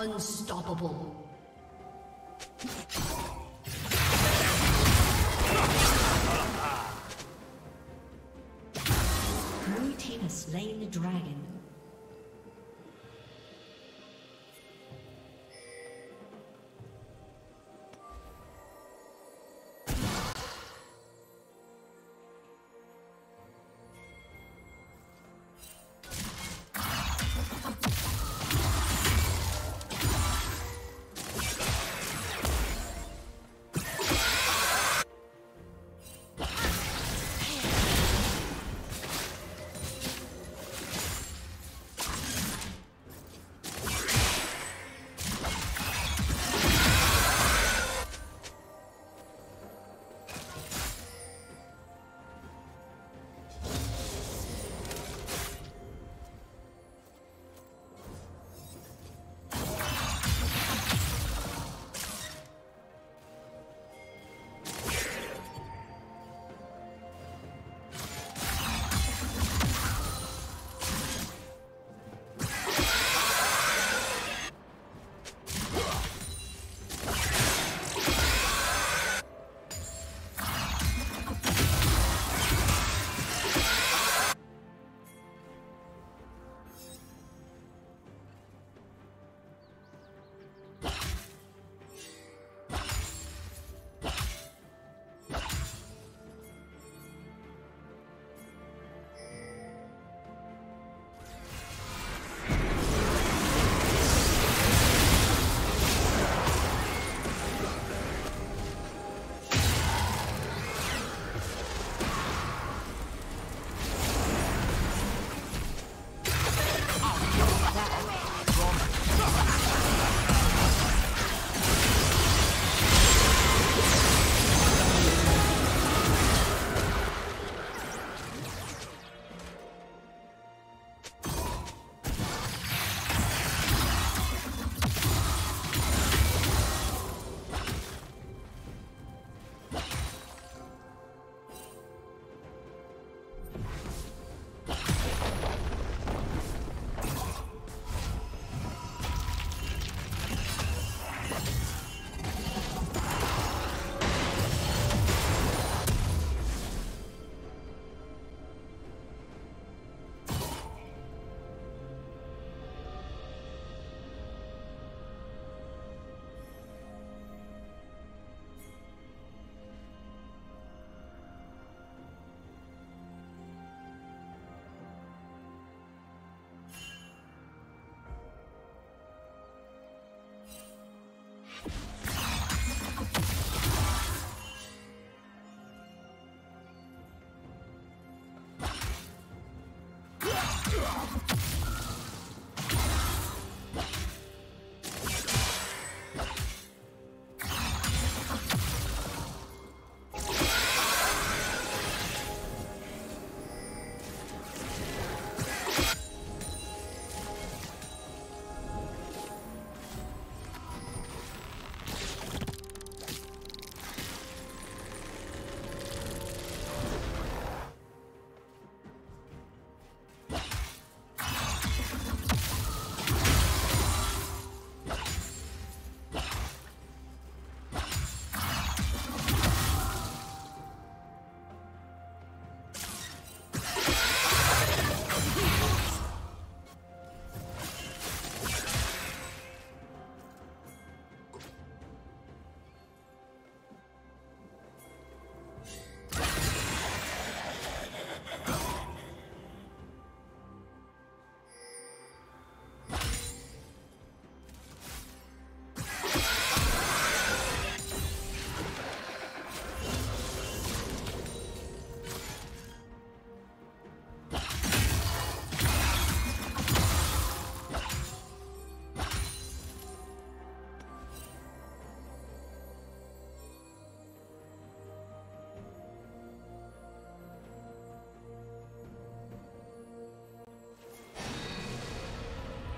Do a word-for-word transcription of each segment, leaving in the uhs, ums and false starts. Unstoppable. Blue team has slain the dragon.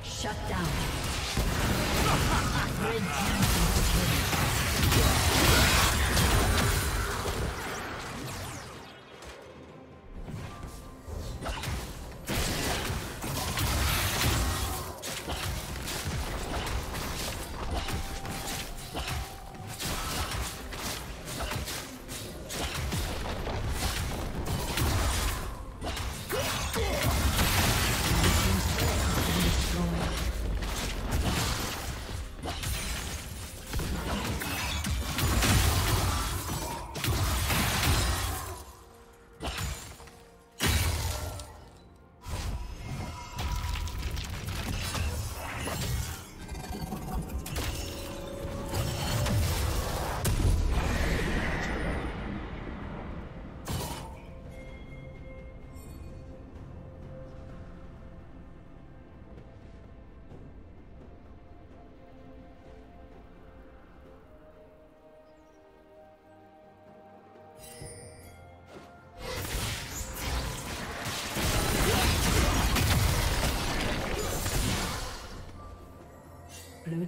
Shut down. Red team.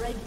Red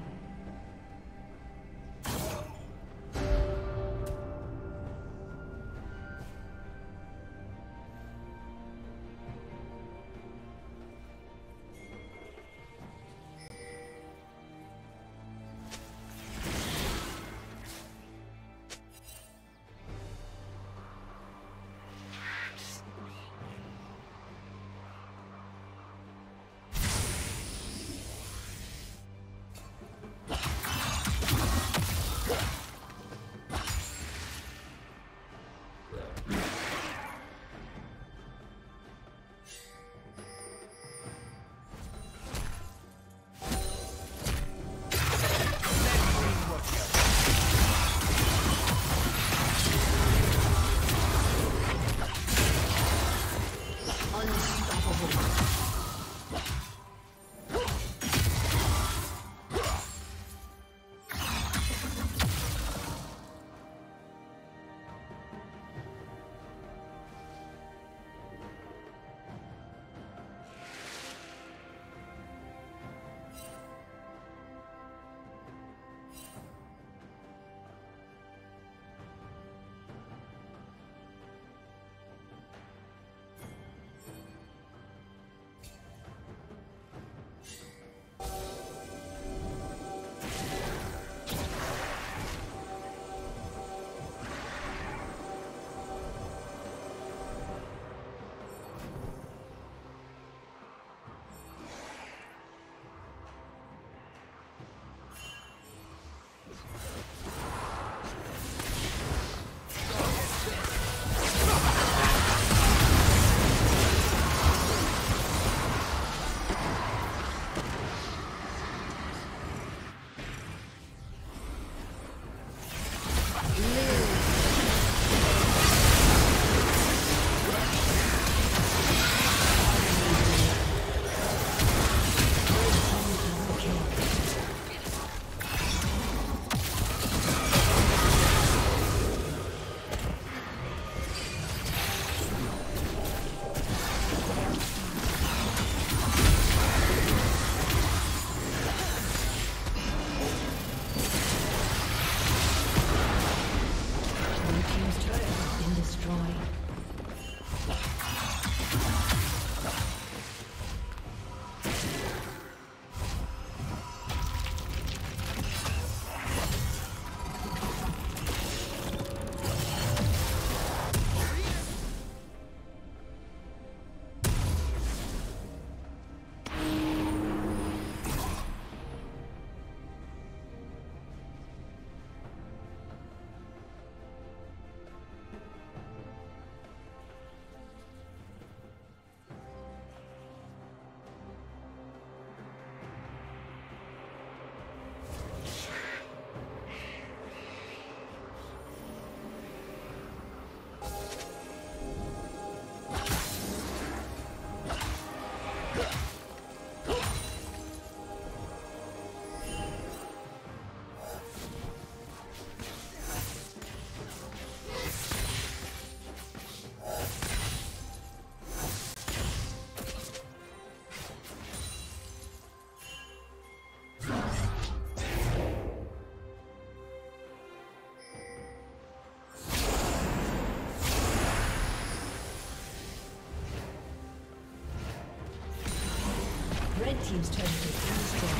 team's turret has been destroyed.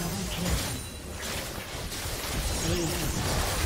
Double kill. Please.